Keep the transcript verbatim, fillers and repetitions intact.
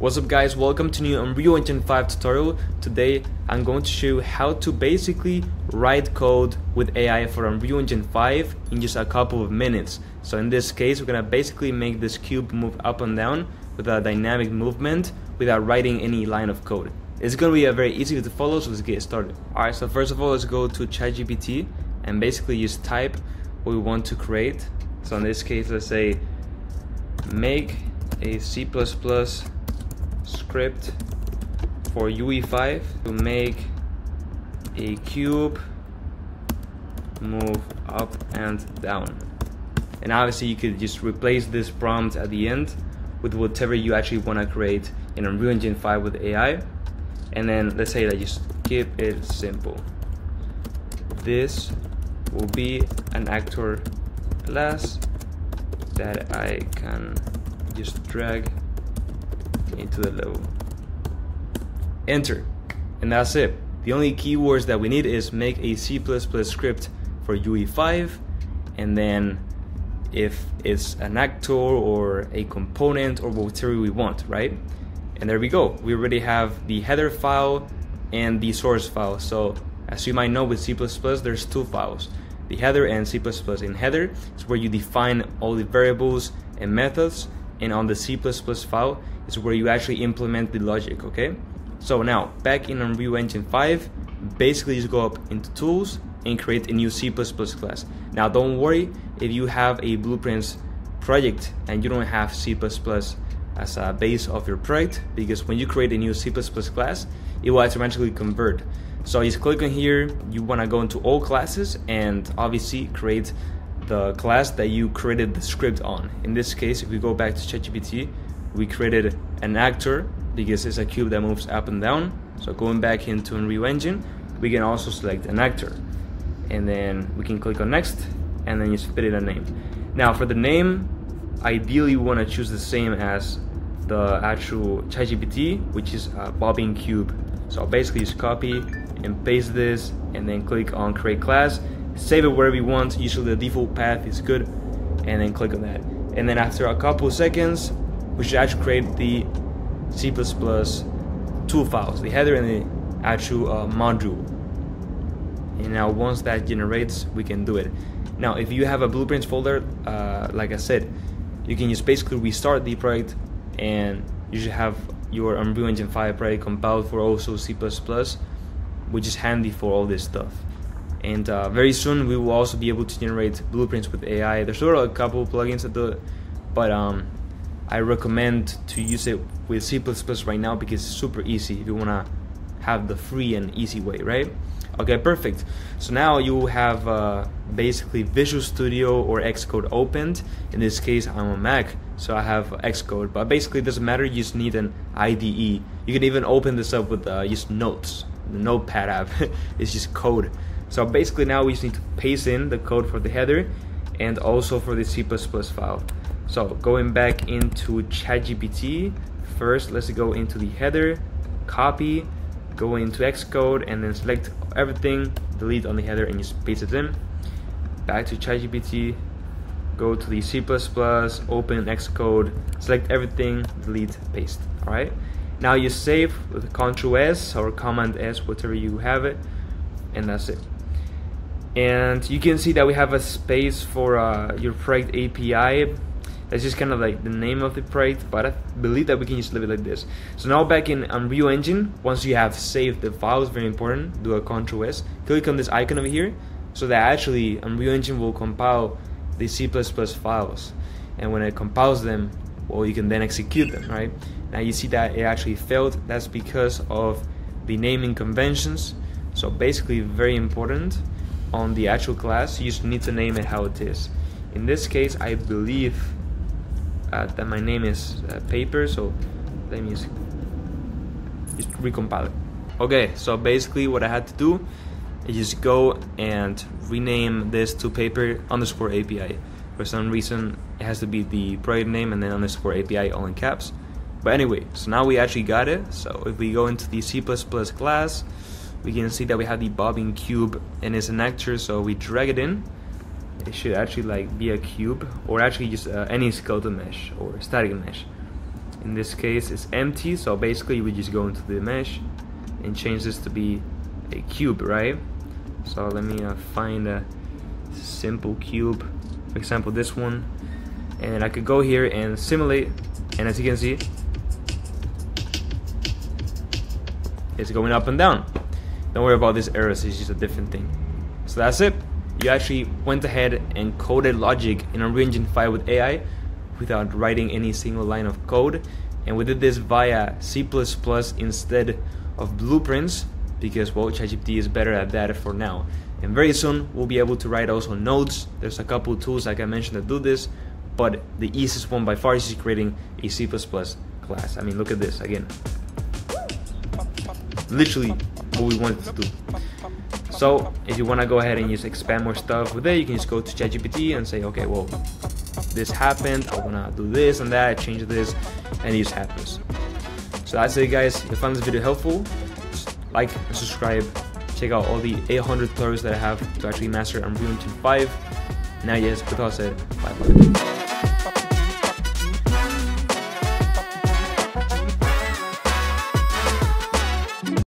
What's up guys, welcome to new Unreal Engine five tutorial. Today I'm going to show you how to basically write code with A I for Unreal Engine five in just a couple of minutes. So in this case we're going to basically make this cube move up and down with a dynamic movement without writing any line of code. It's going to be a very easy to follow, so let's get started. Alright, so first of all let's go to ChatGPT and basically just type what we want to create. So in this case let's say make a C plus plus script for U E five to make a cube move up and down. And obviously you could just replace this prompt at the end with whatever you actually want to create in Unreal Engine five with A I. And then let's say that just keep it simple. This will be an actor class that I can just drag into the level, enter, and that's it. The only keywords that we need is make a C plus plus script for U E five, and then if it's an actor or a component or whatever we want, right? And there we go, we already have the header file and the source file. So as you might know, with C plus plus there's two files, the header and C plus plus. In header is where you define all the variables and methods, and on the C plus plus file is where you actually implement the logic, okay? So now, back in Unreal Engine five, basically just go up into Tools and create a new C plus plus class. Now don't worry if you have a Blueprints project and you don't have C plus plus as a base of your project, because when you create a new C plus plus class, it will automatically convert. So just click on here, you wanna go into all classes and obviously create the class that you created the script on. In this case, if we go back to ChatGPT, we created an actor because it's a cube that moves up and down. So going back into Unreal Engine, we can also select an actor. And then we can click on next and then just fit in a name. Now for the name, ideally we want to choose the same as the actual ChatGPT, which is a bobbing cube. So I'll basically just copy and paste this and then click on create class. Save it wherever you want, usually the default path is good, and then click on that. And then after a couple of seconds, we should actually create the C plus plus two files, the header and the actual uh, module. And now once that generates, we can do it. Now if you have a Blueprints folder, uh, like I said, you can just basically restart the project and you should have your Unreal Engine five project compiled for also C plus plus, which is handy for all this stuff. And uh, very soon we will also be able to generate blueprints with A I. There's sort of a couple of plugins that do it, but um, I recommend to use it with C plus plus right now because it's super easy if you wanna have the free and easy way, right? Okay, perfect. So now you have uh, basically Visual Studio or Xcode opened. In this case, I'm on Mac, so I have Xcode, but basically it doesn't matter, you just need an I D E. You can even open this up with uh, just Notes, the Notepad app, it's just code. So basically now we just need to paste in the code for the header and also for the C plus plus file. So going back into ChatGPT, first let's go into the header, copy, go into Xcode and then select everything, delete on the header and just paste it in. Back to ChatGPT, go to the C plus plus, open Xcode, select everything, delete, paste, all right? Now you save with Control S or Command S, whatever you have it, and that's it. And you can see that we have a space for uh, your project A P I. That's just kind of like the name of the project, but I believe that we can just leave it like this. So now back in Unreal Engine, once you have saved the files, very important, do a Control S, click on this icon over here, so that actually Unreal Engine will compile the C plus plus files. And when it compiles them, well, you can then execute them, right? Now you see that it actually failed. That's because of the naming conventions. So basically very important. On the actual class, you just need to name it how it is. In this case, I believe uh, that my name is uh, paper, so let me just, just recompile it. Okay, so basically what I had to do is just go and rename this to paper underscore A P I. For some reason, it has to be the project name and then underscore A P I all in caps. But anyway, so now we actually got it. So if we go into the C plus plus class, we can see that we have the bobbing cube and it's an actor, so we drag it in. It should actually like be a cube or actually just uh, any skeleton mesh or static mesh. In in this case it's empty, so basically we just go into the mesh and change this to be a cube, right? So let me uh, find a simple cube, for example this one, and I could go here and simulate, and as you can see it's going up and down. Don't worry about these errors, it's just a different thing. So that's it. You actually went ahead and coded logic in Unreal Engine five with A I without writing any single line of code, and we did this via C plus plus instead of blueprints because, well, ChatGPT is better at that for now. And very soon we'll be able to write also nodes. There's a couple of tools like I mentioned that do this, but the easiest one by far is just creating a C plus plus class. I mean, look at this again. Literally what we wanted to do. So if you want to go ahead and just expand more stuff with it, you can just go to ChatGPT and say, okay, well, this happened, I want to do this and that, change this, and it just happens. So that's it, guys. If you found this video helpful, just like and subscribe. Check out all the eight hundred tutorials that I have to actually master Unreal Engine five. Now, yes, with all said, bye bye.